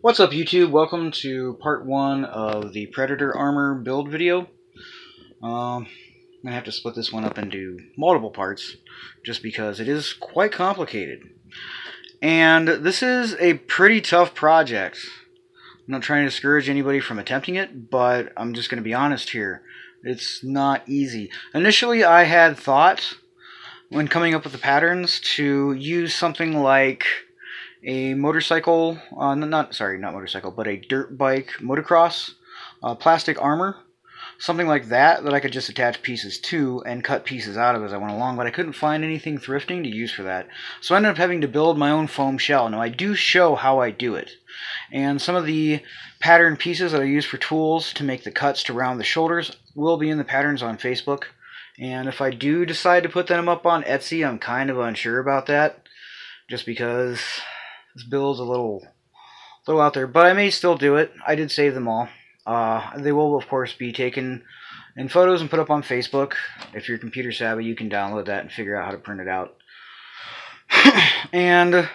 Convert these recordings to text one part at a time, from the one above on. What's up, YouTube? Welcome to part one of the Predator Armor build video. I'm going to have to split this one up into multiple parts just because it is quite complicated. And this is a pretty tough project. I'm not trying to discourage anybody from attempting it, but I'm just going to be honest here. It's not easy. Initially, I had thought when coming up with the patterns to use something like a motorcycle, a dirt bike motocross, plastic armor, something like that, that I could just attach pieces to and cut pieces out of as I went along, but I couldn't find anything thrifting to use for that. So I ended up having to build my own foam shell. Now I do show how I do it, and some of the pattern pieces that I use for tools to make the cuts to round the shoulders will be in the patterns on Facebook, and if I do decide to put them up on Etsy, I'm kind of unsure about that, just because this build's a little out there, but I may still do it. I did save them all. They will, of course, be taken in photos and put up on Facebook. If you're computer savvy, you can download that and figure out how to print it out. And I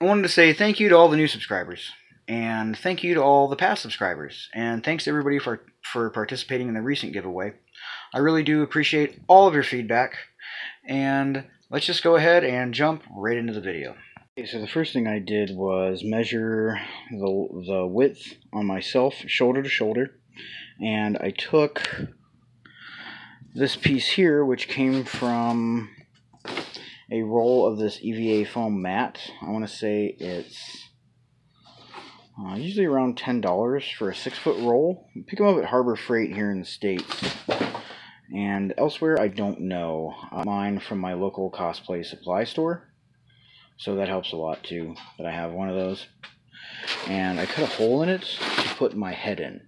wanted to say thank you to all the new subscribers, and thank you to all the past subscribers, and thanks to everybody for participating in the recent giveaway. I really do appreciate all of your feedback, and let's just go ahead and jump right into the video. Okay, so the first thing I did was measure the width on myself, shoulder to shoulder, and I took this piece here, which came from a roll of this EVA foam mat. I want to say it's usually around $10 for a 6-foot roll. Pick them up at Harbor Freight here in the States. And elsewhere, I don't know. Mine from my local cosplay supply store. So that helps a lot, too, that I have one of those. And I cut a hole in it to put my head in. And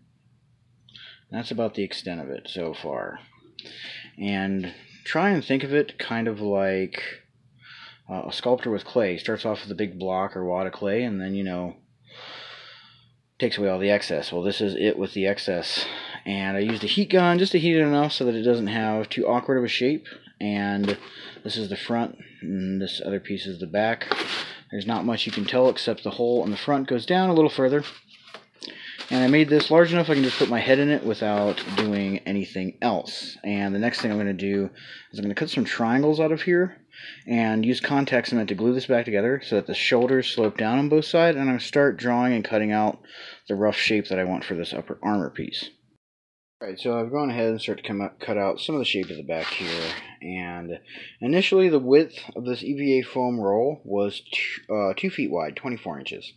that's about the extent of it so far. And try and think of it kind of like a sculptor with clay. Starts off with a big block or wad of clay, and then, you know, takes away all the excess. Well, this is it with the excess. And I used a heat gun just to heat it enough so that it doesn't have too awkward of a shape. And this is the front, and this other piece is the back. There's not much you can tell except the hole on the front goes down a little further. And I made this large enough I can just put my head in it without doing anything else. And the next thing I'm going to do is I'm going to cut some triangles out of here and use contact cement to glue this back together so that the shoulders slope down on both sides. And I'm going to start drawing and cutting out the rough shape that I want for this upper armor piece. Alright, so I've gone ahead and started to cut out some of the shape of the back here, and initially the width of this EVA foam roll was 2 feet wide, 24 inches.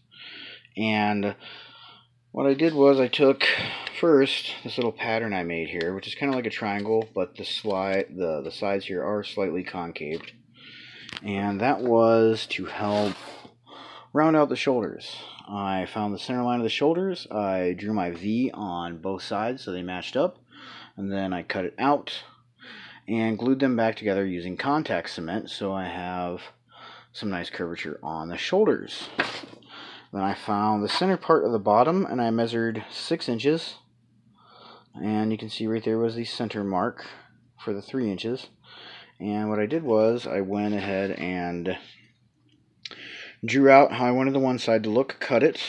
And what I did was I took first this little pattern I made here, which is kind of like a triangle, but the sides here are slightly concaved, and that was to help round out the shoulders. I found the center line of the shoulders, I drew my V on both sides so they matched up, and then I cut it out and glued them back together using contact cement so I have some nice curvature on the shoulders. Then I found the center part of the bottom and I measured 6 inches, and you can see right there was the center mark for the 3 inches. And what I did was I went ahead and drew out how I wanted the one side to look, cut it,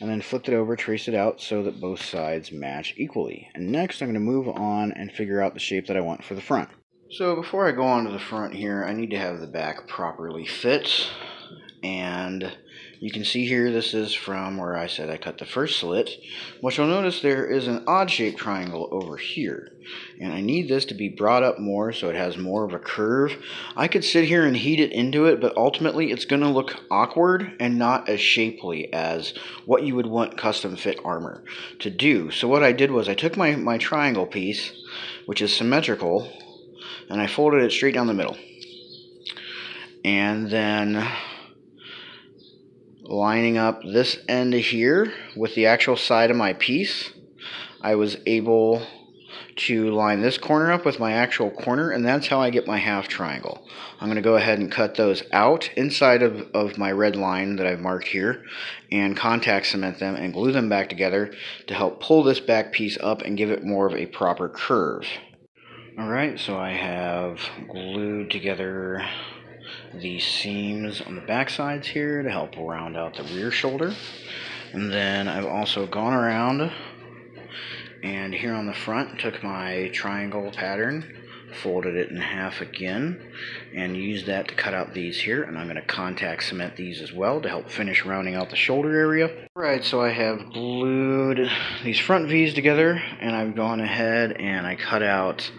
and then flipped it over, traced it out so that both sides match equally. And next I'm going to move on and figure out the shape that I want for the front. So before I go on to the front here, I need to have the back properly fit. And you can see here this is from where I said I cut the first slit, but you'll notice there is an odd-shaped triangle over here. And I need this to be brought up more so it has more of a curve. I could sit here and heat it into it, but ultimately it's going to look awkward and not as shapely as what you would want custom fit armor to do. So what I did was I took my triangle piece, which is symmetrical, and I folded it straight down the middle. And then lining up this end here with the actual side of my piece, I was able to line this corner up with my actual corner, and that's how I get my half triangle. I'm going to go ahead and cut those out inside of my red line that I've marked here, and contact cement them and glue them back together to help pull this back piece up and give it more of a proper curve. Alright, so I have glued together the seams on the back sides here to help round out the rear shoulder. And then I've also gone around and here on the front took my triangle pattern, folded it in half again, and used that to cut out these here, and I'm going to contact cement these as well to help finish rounding out the shoulder area. Alright, so I have glued these front V's together, and I've gone ahead and I cut out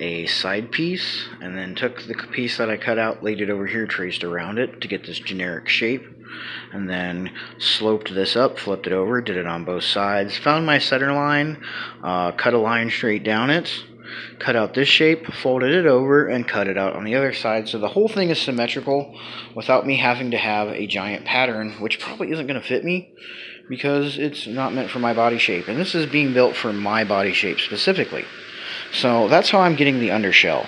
a side piece, and then took the piece that I cut out, laid it over here, traced around it to get this generic shape, and then sloped this up, flipped it over, did it on both sides, found my center line, cut a line straight down it, cut out this shape, folded it over, and cut it out on the other side, so the whole thing is symmetrical without me having to have a giant pattern, which probably isn't going to fit me because it's not meant for my body shape, and this is being built for my body shape specifically. So that's how I'm getting the undershell.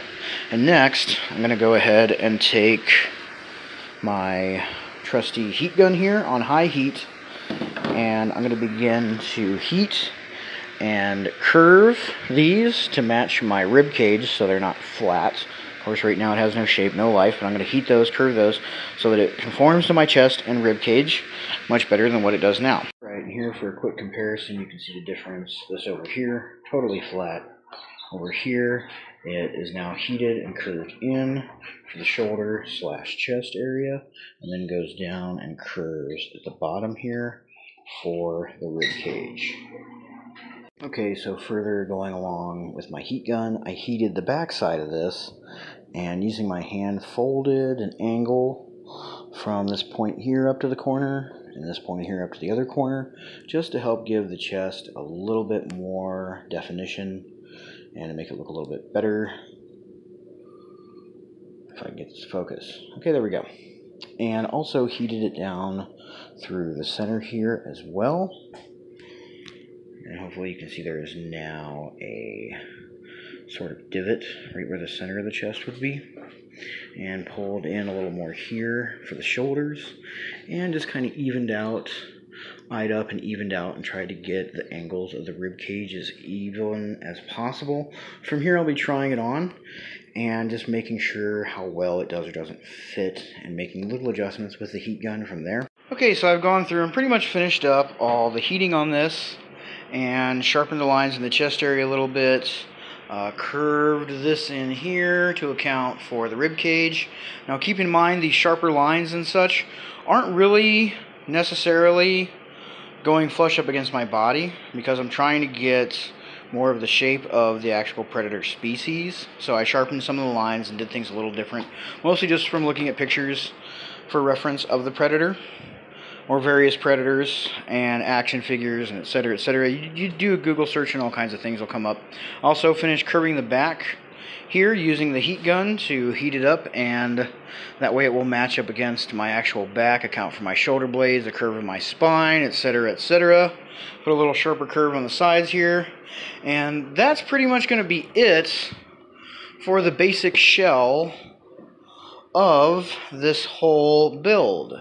And next I'm going to go ahead and take my trusty heat gun here on high heat, and I'm going to begin to heat and curve these to match my rib cage so they're not flat. Of course, right now it has no shape, no life, but I'm going to heat those, curve those, so that it conforms to my chest and rib cage much better than what it does now. Right here, for a quick comparison, you can see the difference. This over here, totally flat. Over here, it is now heated and curved in for the shoulder / chest area, and then goes down and curves at the bottom here for the rib cage. Okay, so further going along with my heat gun, I heated the back side of this, and using my hand folded an angle from this point here up to the corner, and this point here up to the other corner, just to help give the chest a little bit more definition and to make it look a little bit better. If I can get this to focus. Okay, there we go. And also heated it down through the center here as well. And hopefully you can see there is now a sort of divot right where the center of the chest would be. And pulled in a little more here for the shoulders. And just kind of evened out, eyed up and evened out, and tried to get the angles of the rib cage as even as possible. From here I'll be trying it on and just making sure how well it does or doesn't fit, and making little adjustments with the heat gun from there. Okay, so I've gone through and pretty much finished up all the heating on this, and sharpened the lines in the chest area a little bit, curved this in here to account for the rib cage. Now keep in mind, these sharper lines and such aren't really necessarily going flush up against my body, because I'm trying to get more of the shape of the actual predator species, so I sharpened some of the lines and did things a little different, mostly just from looking at pictures for reference of the predator or various predators and action figures, and etc, etc. You do a Google search and all kinds of things will come up. Also finished curving the back here using the heat gun to heat it up, and that way it will match up against my actual back, account for my shoulder blades, the curve of my spine, etc, etc. Put a little sharper curve on the sides here, and that's pretty much going to be it for the basic shell of this whole build.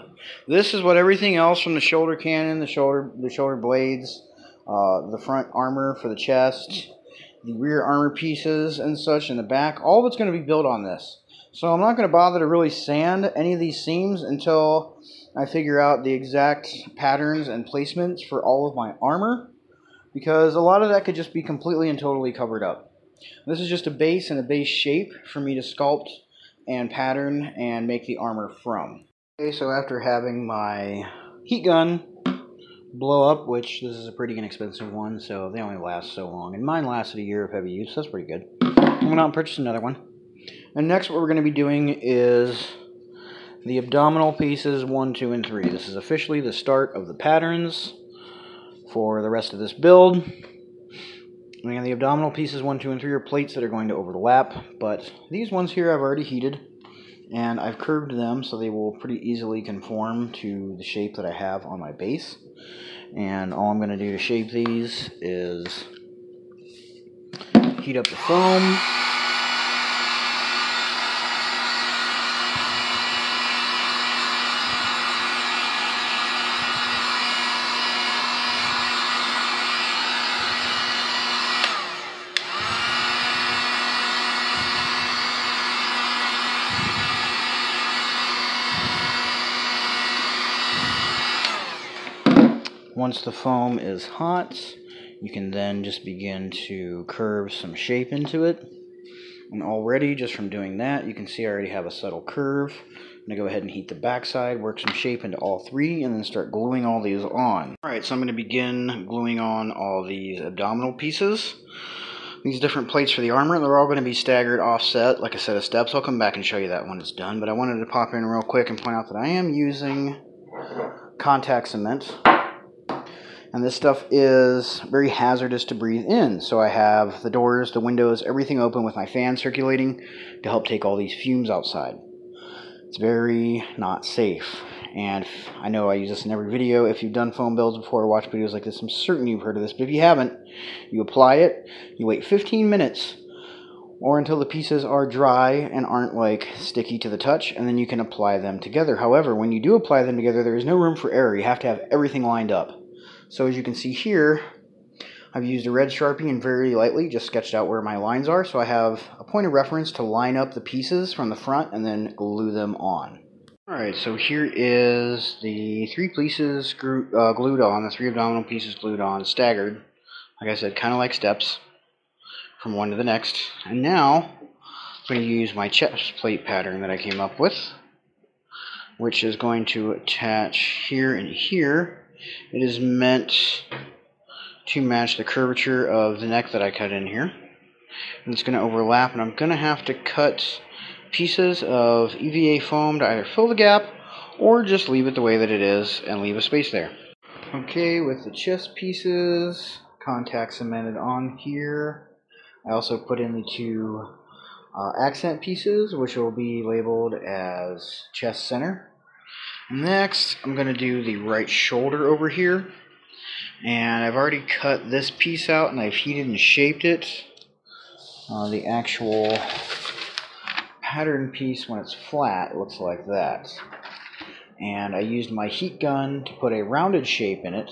This is what everything else from the shoulder cannon, the shoulder blades, the front armor for the chest, the rear armor pieces and such, and the back, all that's going to be built on this. So I'm not going to bother to really sand any of these seams until I figure out the exact patterns and placements for all of my armor, because a lot of that could just be completely and totally covered up. This is just a base and a base shape for me to sculpt and pattern and make the armor from. Okay, so after having my heat gun blow up, which this is a pretty inexpensive one, so they only last so long, and mine lasted a year of heavy use, so that's pretty good. I'm going to purchase another one. And next what we're going to be doing is the abdominal pieces 1, 2, and 3. This is officially the start of the patterns for the rest of this build. And the abdominal pieces 1, 2, and 3 are plates that are going to overlap, but these ones here I've already heated, and I've curved them so they will pretty easily conform to the shape that I have on my base. And all I'm going to do to shape these is heat up the foam. Once the foam is hot, you can then just begin to curve some shape into it. And already, just from doing that, you can see I already have a subtle curve. I'm going to go ahead and heat the backside, work some shape into all three, and then start gluing all these on. Alright, so I'm going to begin gluing on all these abdominal pieces. These different plates for the armor, they're all going to be staggered offset, like a set of steps. I'll come back and show you that when it's done, but I wanted to pop in real quick and point out that I am using contact cement. And this stuff is very hazardous to breathe in, so I have the doors, the windows, everything open with my fan circulating to help take all these fumes outside. It's very not safe, and I know I use this in every video. If you've done foam builds before or watched videos like this, I'm certain you've heard of this, but if you haven't, you apply it, you wait 15 minutes, or until the pieces are dry and aren't like sticky to the touch, and then you can apply them together. However, when you do apply them together, there is no room for error. You have to have everything lined up. So as you can see here, I've used a red Sharpie and very lightly just sketched out where my lines are, so I have a point of reference to line up the pieces from the front and then glue them on. Alright, so here is the three pieces glued on, the three abdominal pieces glued on, staggered, like I said, kind of like steps, from one to the next. And now, I'm going to use my chest plate pattern that I came up with, which is going to attach here and here. It is meant to match the curvature of the neck that I cut in here. And it's going to overlap, and I'm going to have to cut pieces of EVA foam to either fill the gap or just leave it the way that it is and leave a space there. Okay, with the chest pieces, contact cemented on here. I also put in the two accent pieces, which will be labeled as chest center. Next, I'm going to do the right shoulder over here, and I've already cut this piece out and I've heated and shaped it. The actual pattern piece, when it's flat, looks like that. And I used my heat gun to put a rounded shape in it,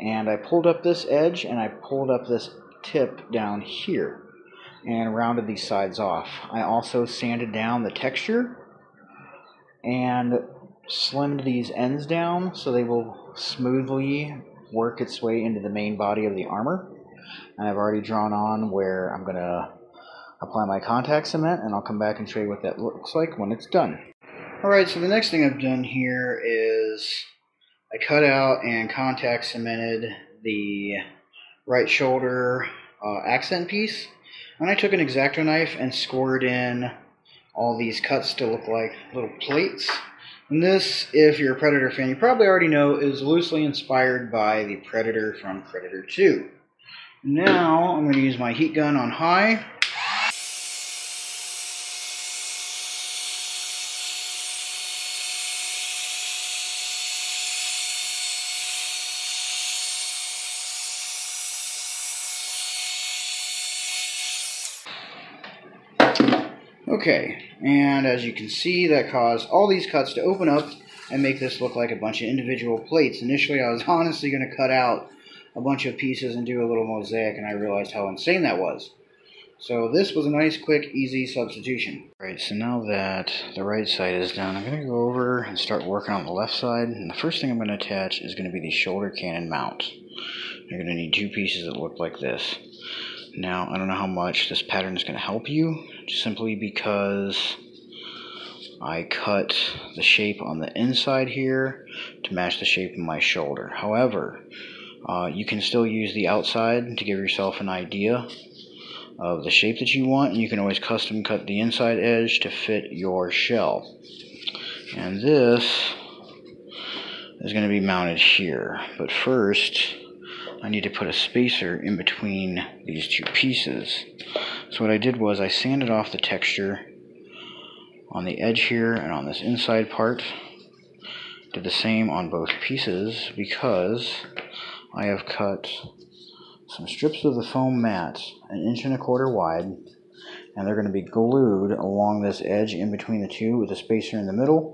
and I pulled up this edge and I pulled up this tip down here and rounded these sides off. I also sanded down the texture and slimmed these ends down so they will smoothly work its way into the main body of the armor. And I've already drawn on where I'm going to apply my contact cement, and I'll come back and show you what that looks like when it's done. Alright, so the next thing I've done here is I cut out and contact cemented the right shoulder accent piece, and I took an X-Acto knife and scored in all these cuts to look like little plates. And this, if you're a Predator fan, you probably already know, is loosely inspired by the Predator from Predator 2. Now, I'm going to use my heat gun on high. Okay, and as you can see, that caused all these cuts to open up and make this look like a bunch of individual plates. Initially, I was honestly going to cut out a bunch of pieces and do a little mosaic, and I realized how insane that was. So this was a nice, quick, easy substitution. Alright, so now that the right side is done, I'm going to go over and start working on the left side. And the first thing I'm going to attach is going to be the shoulder cannon mount. You're going to need two pieces that look like this. Now, I don't know how much this pattern is going to help you, simply because I cut the shape on the inside here to match the shape of my shoulder. However, you can still use the outside to give yourself an idea of the shape that you want, and you can always custom cut the inside edge to fit your shell. And this is going to be mounted here, but first I need to put a spacer in between these two pieces. So what I did was I sanded off the texture on the edge here and on this inside part. Did the same on both pieces because I have cut some strips of the foam mat 1.25 inches wide, and they're going to be glued along this edge in between the two with a spacer in the middle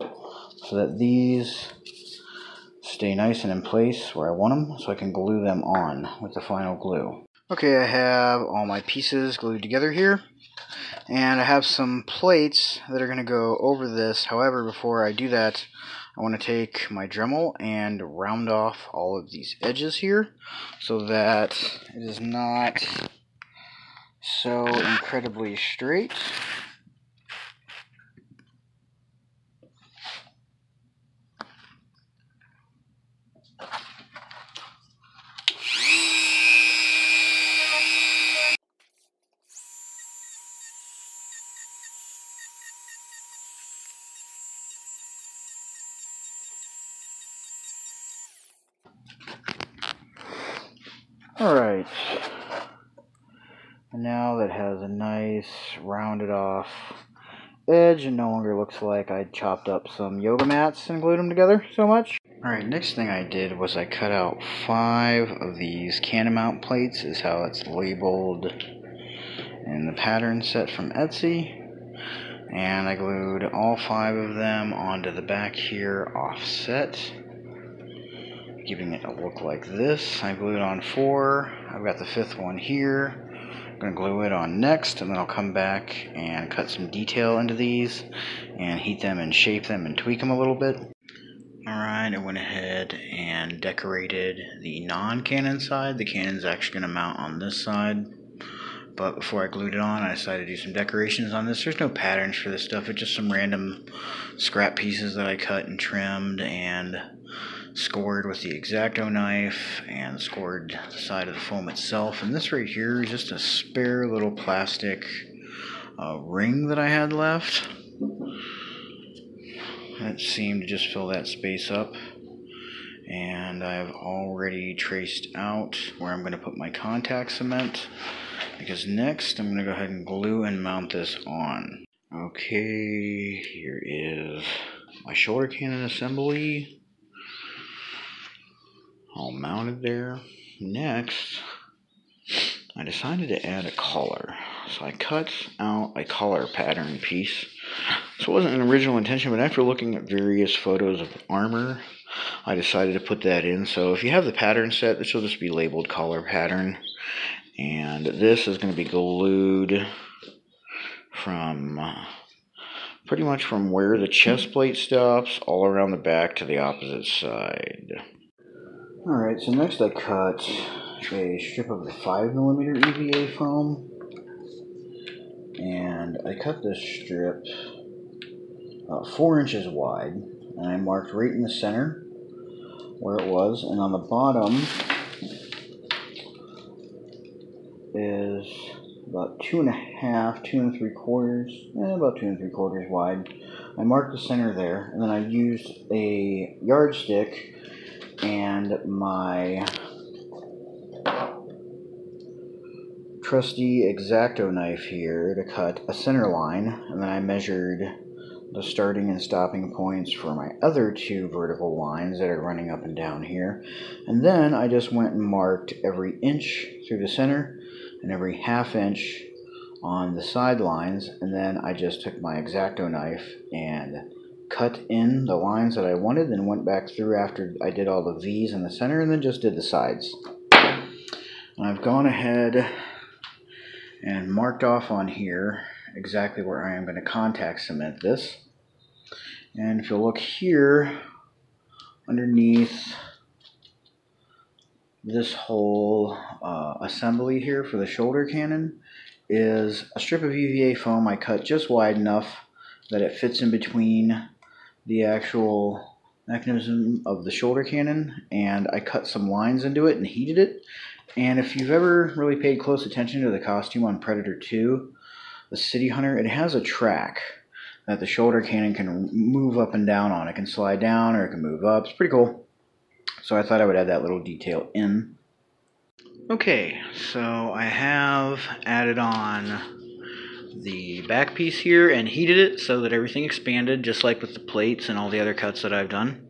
so that these stay nice and in place where I want them, so I can glue them on with the final glue. Okay, I have all my pieces glued together here, and I have some plates that are going to go over this. However, before I do that, I want to take my Dremel and round off all of these edges here so that it is not so incredibly straight. Alright, and now that has a nice rounded off edge and no longer looks like I chopped up some yoga mats and glued them together so much. Alright, next thing I did was I cut out 5 of these can mount plates, is how it's labeled in the pattern set from Etsy. And I glued all 5 of them onto the back here offset, giving it a look like this. I glued on 4. I've got the 5th one here. I'm going to glue it on next, and then I'll come back and cut some detail into these and heat them and shape them and tweak them a little bit. Alright, I went ahead and decorated the non-cannon side. The cannon's actually going to mount on this side. But before I glued it on, I decided to do some decorations on this. There's no patterns for this stuff. It's just some random scrap pieces that I cut and trimmed and scored with the X-Acto knife and scored the side of the foam itself. And this right here is just a spare little plastic ring that I had left. That seemed to just fill that space up. And I've already traced out where I'm going to put my contact cement, because next I'm going to go ahead and glue and mount this on. Okay, here is my shoulder cannon assembly, all mounted there. Next, I decided to add a collar. So I cut out a collar pattern piece. This wasn't an original intention, but after looking at various photos of armor, I decided to put that in. So if you have the pattern set, this will just be labeled collar pattern. And this is going to be glued from pretty much from where the chest plate stops all around the back to the opposite side. Alright, so next I cut a strip of the 5mm EVA foam, and I cut this strip 4 inches wide, and I marked right in the center where it was, and on the bottom is about 2 and a half, 2 and 3/4 wide. I marked the center there, and then I used a yardstick and my trusty X-Acto knife here to cut a center line, and then I measured the starting and stopping points for my other 2 vertical lines that are running up and down here, and then I just went and marked every inch through the center and every half inch on the sidelines, and then I just took my X-Acto knife and cut in the lines that I wanted, and went back through after I did all the V's in the center, and then just did the sides. And I've gone ahead and marked off on here exactly where I am going to contact cement this. And if you look here, underneath this whole assembly here for the shoulder cannon is a strip of EVA foam I cut just wide enough that it fits in between the actual mechanism of the shoulder cannon, and I cut some lines into it and heated it. And if you've ever really paid close attention to the costume on Predator 2, the City Hunter, it has a track that the shoulder cannon can move up and down on. It can slide down or it can move up. It's pretty cool. So I thought I would add that little detail in. Okay, so I have added on the back piece here and heated it so that everything expanded, just like with the plates and all the other cuts that I've done.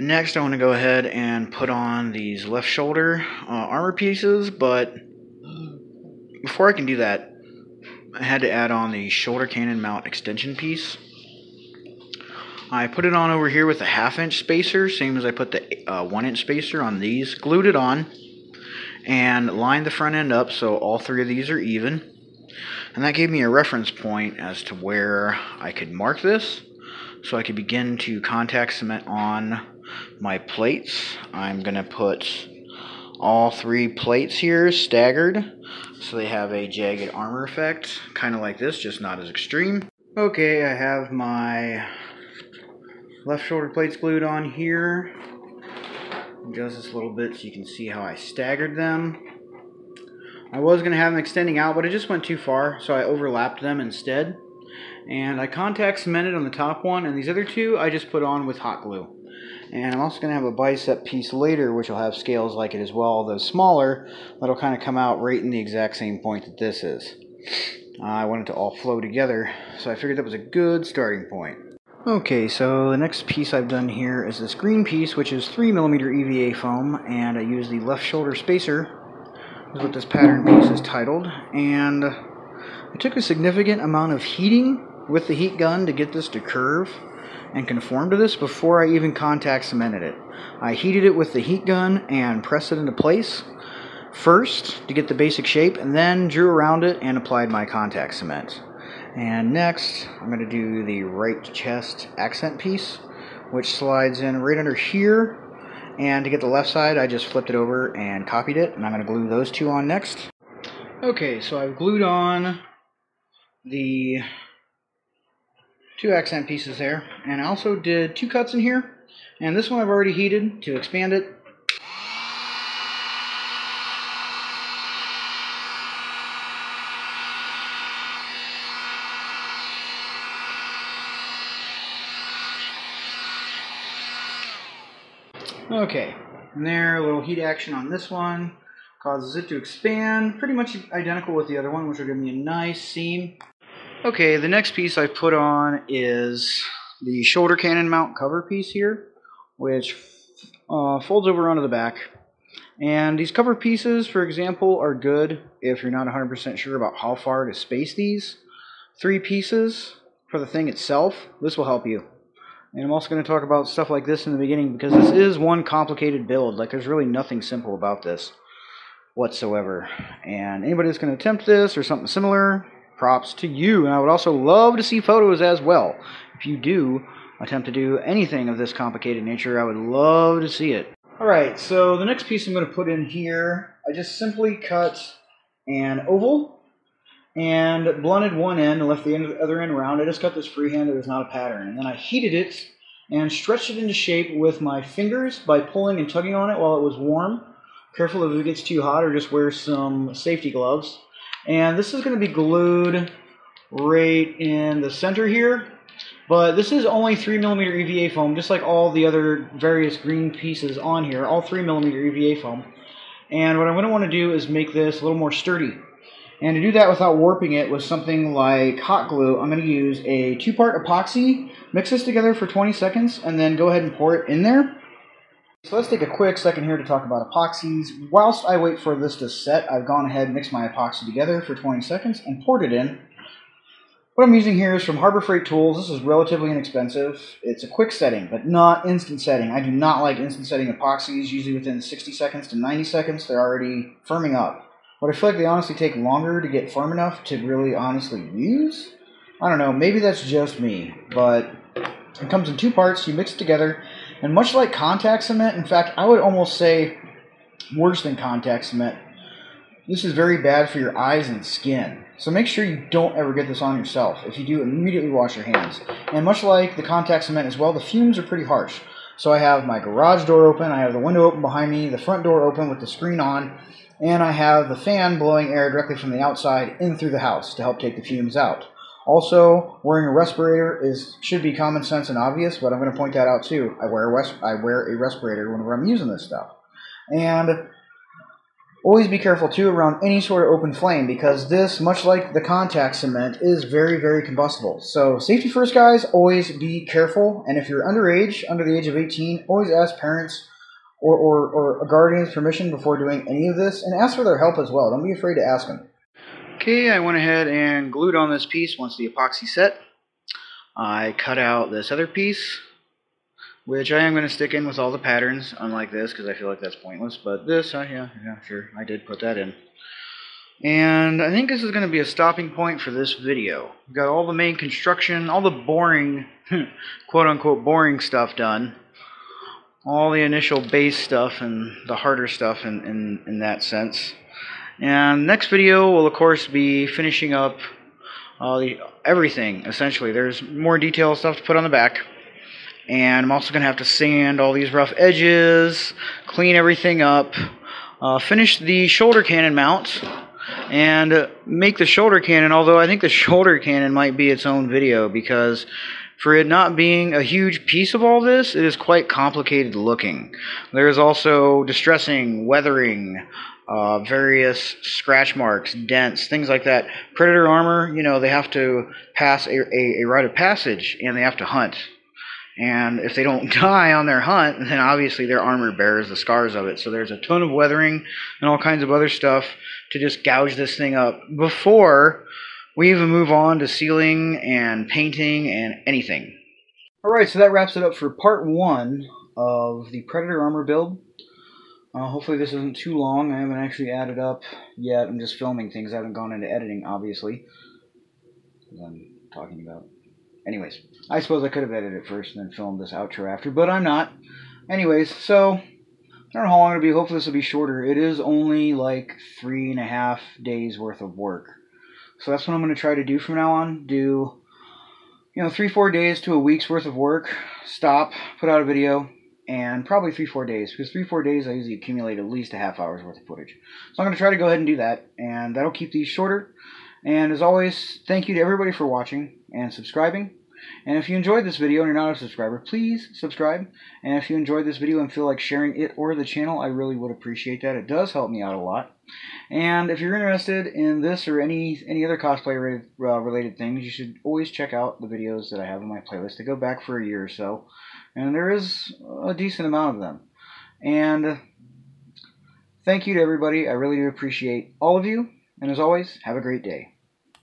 Next, I want to go ahead and put on these left shoulder armor pieces, but before I can do that, I had to add on the shoulder cannon mount extension piece. I put it on over here with a 1/2-inch spacer, same as I put the 1-inch spacer on these, glued it on, and lined the front end up so all 3 of these are even. And that gave me a reference point as to where I could mark this. so I can begin to contact cement on my plates. I'm going to put all three plates here staggered so they have a jagged armor effect, kind of like this, just not as extreme. Okay, I have my left shoulder plates glued on here. Adjust this a little bit so you can see how I staggered them. I was going to have them extending out, but it just went too far, so I overlapped them instead. And I contact cemented on the top one, and these other two I just put on with hot glue. And I'm also going to have a bicep piece later, which will have scales like it as well, although smaller. That'll kind of come out right in the exact same point that this is. I want it to all flow together, so I figured that was a good starting point. Okay, so the next piece I've done here is this green piece, which is 3mm EVA foam, and I use the left shoulder spacer, is what this pattern piece is titled. And I took a significant amount of heating with the heat gun to get this to curve and conform to this before I even contact cemented it. I heated it with the heat gun and pressed it into place first to get the basic shape, and then drew around it and applied my contact cement. And next I'm going to do the right chest accent piece, which slides in right under here, and to get the left side I just flipped it over and copied it, and I'm going to glue those two on next. Okay, so I've glued on the two accent pieces there, and I also did two cuts in here, and this one I've already heated to expand it. Okay, and there, a little heat action on this one causes it to expand, pretty much identical with the other one, which will give me a nice seam. Okay, the next piece I put on is the shoulder cannon mount cover piece here, which folds over onto the back. And these cover pieces, for example, are good if you're not 100% sure about how far to space these three pieces for the thing itself. This will help you. And I'm also going to talk about stuff like this in the beginning, because this is one complicated build. Like, there's really nothing simple about this whatsoever. And anybody that's going to attempt this or something similar, props to you, and I would also love to see photos as well. If you do attempt to do anything of this complicated nature, I would love to see it. Alright, so the next piece I'm going to put in here, I just simply cut an oval and blunted one end and left the other end round. I just cut this freehand, it was not a pattern. And then I heated it and stretched it into shape with my fingers by pulling and tugging on it while it was warm. Careful if it gets too hot, or just wear some safety gloves. And this is going to be glued right in the center here. But this is only 3mm EVA foam, just like all the other various green pieces on here. All 3mm EVA foam. And what I'm going to want to do is make this a little more sturdy. And to do that without warping it with something like hot glue, I'm going to use a 2-part epoxy. Mix this together for 20 seconds and then go ahead and pour it in there. So let's take a quick second here to talk about epoxies. Whilst I wait for this to set, I've gone ahead and mixed my epoxy together for 20 seconds and poured it in. What I'm using here is from Harbor Freight Tools. This is relatively inexpensive. It's a quick setting, but not instant setting. I do not like instant setting epoxies, usually within 60 seconds to 90 seconds. They're already firming up. But I feel like they honestly take longer to get firm enough to really honestly use. I don't know, maybe that's just me, but it comes in 2 parts. You mix it together. And much like contact cement, in fact, I would almost say worse than contact cement, this is very bad for your eyes and skin. So make sure you don't ever get this on yourself. If you do, immediately wash your hands. And much like the contact cement as well, the fumes are pretty harsh. So I have my garage door open, I have the window open behind me, the front door open with the screen on, and I have the fan blowing air directly from the outside in through the house to help take the fumes out. Also, wearing a respirator should be common sense and obvious, but I'm going to point that out too. I wear a respirator whenever I'm using this stuff. And always be careful too around any sort of open flame, because this, much like the contact cement, is very, very combustible. So safety first, guys. Always be careful. And if you're underage, under the age of 18, always ask parents or a guardian's permission before doing any of this, and ask for their help as well. Don't be afraid to ask them. Okay, I went ahead and glued on this piece once the epoxy set. I cut out this other piece, which I am going to stick in with all the patterns, unlike this, because I feel like that's pointless. But this, yeah, sure, I did put that in. And I think this is going to be a stopping point for this video. We've got all the main construction, all the boring, quote-unquote boring stuff done. All the initial base stuff and the harder stuff in that sense. And next video will, of course, be finishing up everything, essentially. There's more detailed stuff to put on the back. And I'm also going to have to sand all these rough edges, clean everything up, finish the shoulder cannon mount, and make the shoulder cannon, although I think the shoulder cannon might be its own video, because for it not being a huge piece of all this, it is quite complicated looking. There is also distressing, weathering, various scratch marks, dents, things like that. Predator armor, you know, they have to pass a rite of passage, and they have to hunt. And if they don't die on their hunt, then obviously their armor bears the scars of it. So there's a ton of weathering and all kinds of other stuff to just gouge this thing up before we even move on to sealing and painting and anything. Alright, so that wraps it up for part one of the Predator Armor build. Hopefully this isn't too long. I haven't actually added up yet. I'm just filming things. I haven't gone into editing, obviously, because I'm talking about... Anyways, I suppose I could have edited it first and then filmed this outro after, but I'm not. Anyways, so I don't know how long it'll be. Hopefully this will be shorter. It is only like 3.5 days worth of work. So that's what I'm going to try to do from now on. Do, you know, 3-4 days to a week's worth of work. Stop, put out a video, and probably 3-4 days. Because 3-4 days I usually accumulate at least a half hour's worth of footage. So I'm going to try to go ahead and do that, and that'll keep these shorter. And as always, thank you to everybody for watching and subscribing. And if you enjoyed this video and you're not a subscriber, please subscribe. And if you enjoyed this video and feel like sharing it or the channel, I really would appreciate that. It does help me out a lot. And if you're interested in this or any other cosplay related things, you should always check out the videos that I have in my playlist. They go back for a year or so, and there is a decent amount of them. And thank you to everybody. I really do appreciate all of you. And as always, have a great day.